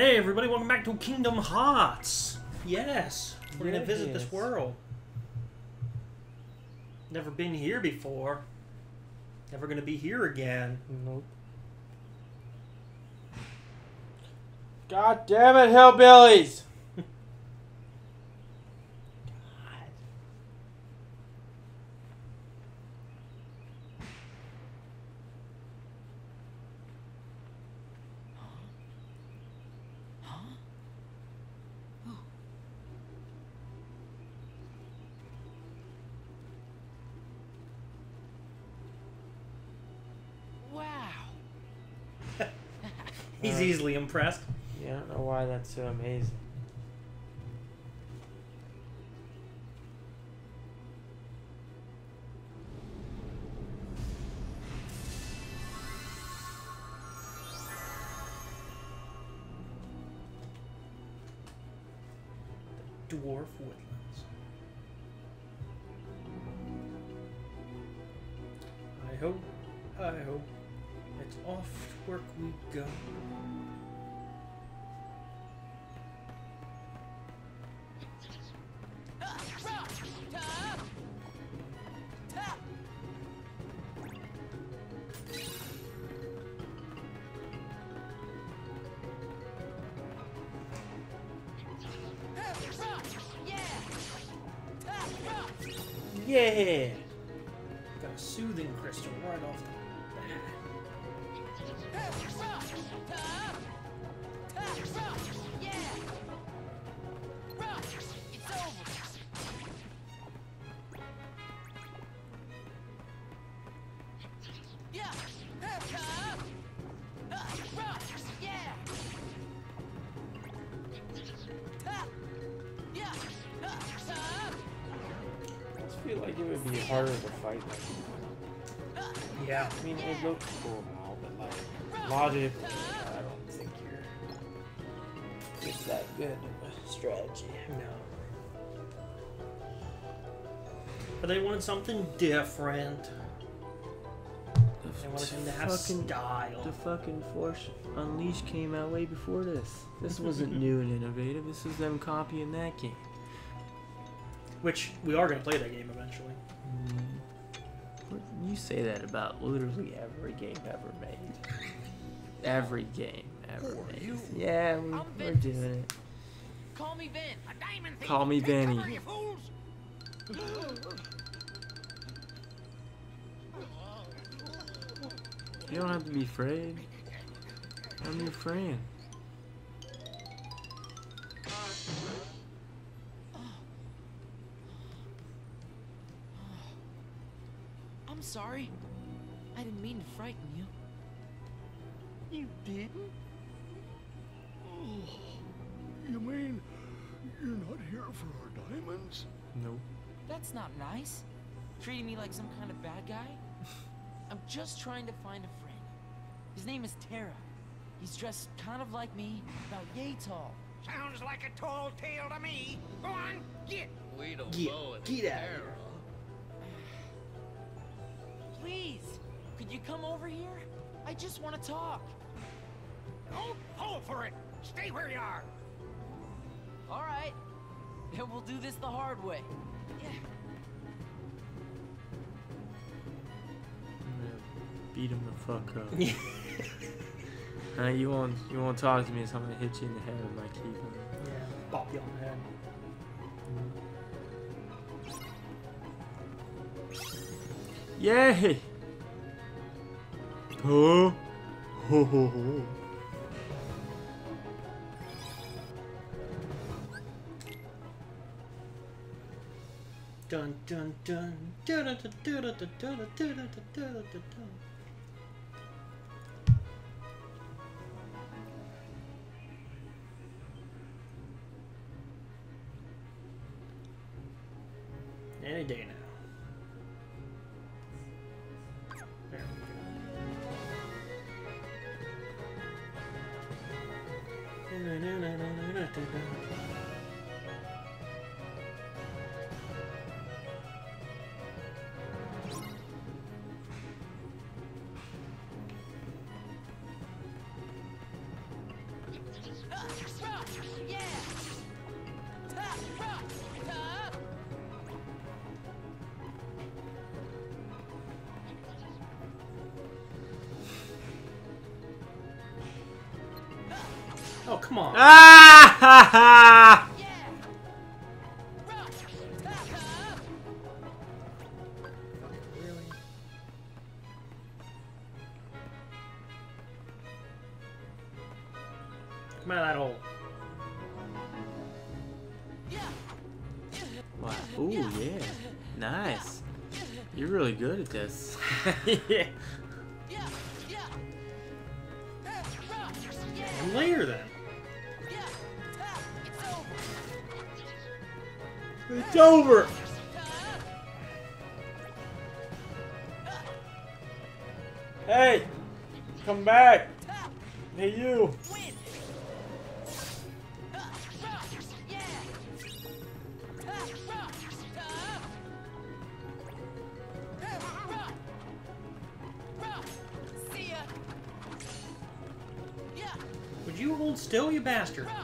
Hey everybody, welcome back to Kingdom Hearts! Yes, we're gonna visit this world. Never been here before. Never gonna be here again. Nope. God damn it, hillbillies! God. Huh? Oh. Wow. He's easily impressed. I don't know why that's so amazing. The dwarf woodlands. I hope, it's off to work we go. Yeah! Got a soothing crystal right off the bat. Yeah! It's over! Yeah! I feel like it would be harder to fight like that. Yeah. I mean, it looks cool and all, but like, logically, I don't think you're just that good of a strategy. No. But they want something different. They want something to have style. The fucking Force Unleashed came out way before this. This wasn't new and innovative. This was them copying that game. Which, we are going to play that game eventually. You say that about literally every game ever made. Every game ever made. You? Yeah, we're doing it. Call me Ben. A diamond thief. Call me Benny. You don't have to be afraid. I'm your friend. I'm sorry. I didn't mean to frighten you. You didn't? Oh, you mean you're not here for our diamonds? Nope. That's not nice. Treating me like some kind of bad guy. I'm just trying to find a friend. His name is Terra. He's dressed kind of like me, about yay tall. Sounds like a tall tale to me. Go on, get. We don't know it. Get out. Terra. Please, could you come over here? I just want to talk. Don't hold for it. Stay where you are. All right. Then we'll do this the hard way. Yeah. I'm gonna beat him the fuck up. Alright, you won't talk to me, so I'm gonna hit you in the head with my keyboard. Yeah, bop you on the head. Yay! Oh, ho ho ho! Dun dun dun dun dun dun dun dun dun dun dun. Any day now. Oh, come on. Ah, ha, ha. Come out of that hole. Wow. Ooh, yeah. Nice. You're really good at this. Yeah. Layer them. It's over. Hey, come back. Hey, you. You hold still, you bastard. Come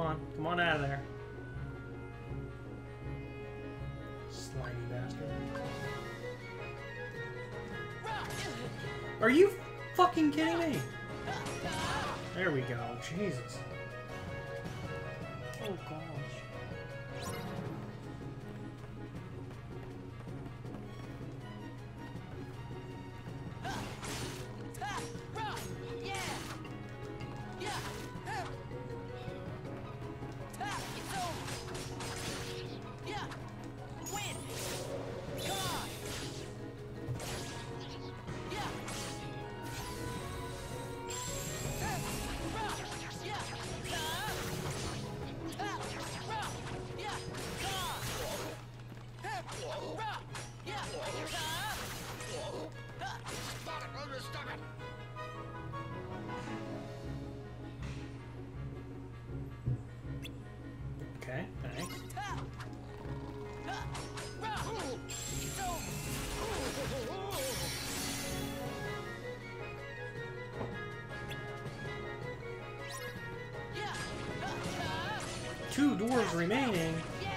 on, come on out of there. Slimy bastard. Are you fucking kidding me? There we go. Jesus. Oh gosh. Okay, thanks. Two dwarves remaining. Yeah.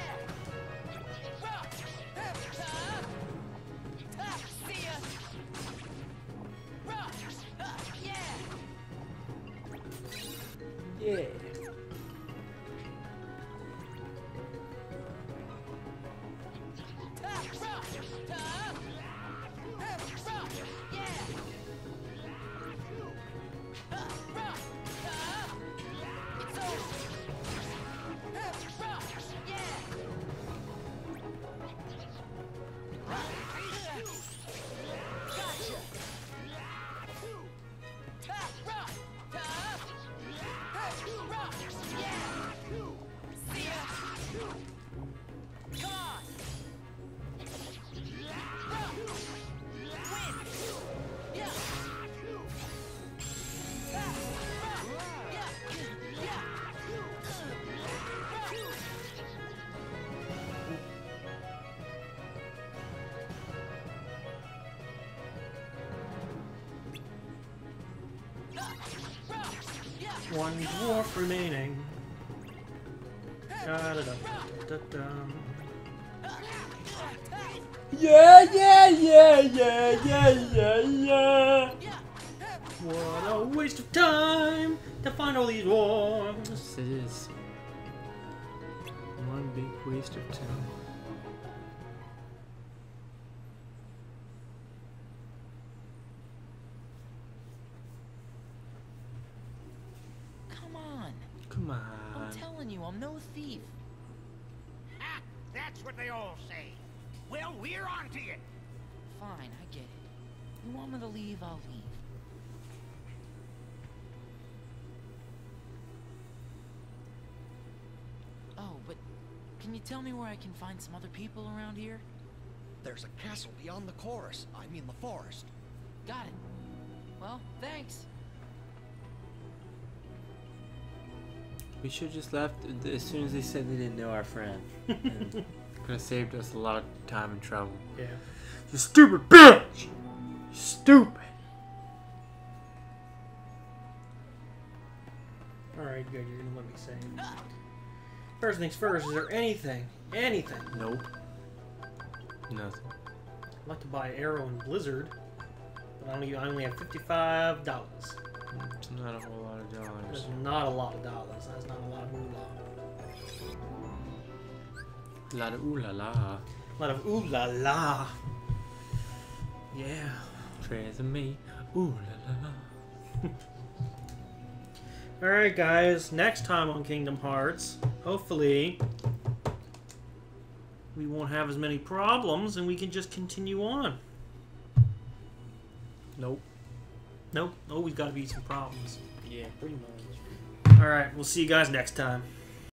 One dwarf remaining. Yeah, yeah, yeah, yeah, yeah, yeah, yeah. What a waste of time to find all these dwarves. This is one big waste of time. Come on. I'm telling you, I'm no thief. Ah, that's what they all say. Well, we're on to you. Fine, I get it. You want me to leave, I'll leave. Oh, but can you tell me where I can find some other people around here? There's a castle beyond the chorus. I mean the forest. Got it. Well, thanks. We should have just left as soon as they said they didn't know our friend. Could have saved us a lot of time and trouble. Yeah. You stupid bitch! Stupid! Alright, good. You're gonna let me save. First things first, is there anything? Anything? Nope. Nothing. I'd like to buy Arrow and Blizzard, but I only have $55. It's not a whole lot of dollars. It's not a lot of dollars. That's not a lot of ooh-la. A lot of ooh-la-la. A lot of ooh-la-la. Yeah. Trans and me. Ooh-la-la. Alright guys, next time on Kingdom Hearts, hopefully we won't have as many problems and we can just continue on. Nope. Nope. Always gotta be some problems. Yeah, pretty much. Alright, we'll see you guys next time.